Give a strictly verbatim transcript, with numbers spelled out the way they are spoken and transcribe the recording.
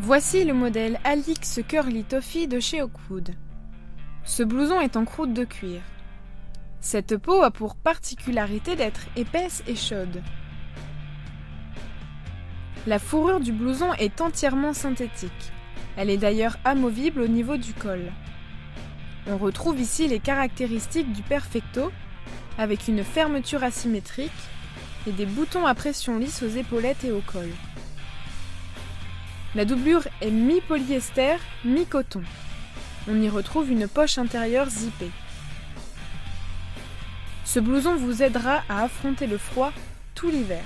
Voici le modèle Alix Curly Toffee de chez Oakwood. Ce blouson est en croûte de cuir. Cette peau a pour particularité d'être épaisse et chaude. La fourrure du blouson est entièrement synthétique. Elle est d'ailleurs amovible au niveau du col. On retrouve ici les caractéristiques du Perfecto, avec une fermeture asymétrique et des boutons à pression lisses aux épaulettes et au col. La doublure est mi-polyester, mi-coton. On y retrouve une poche intérieure zippée. Ce blouson vous aidera à affronter le froid tout l'hiver.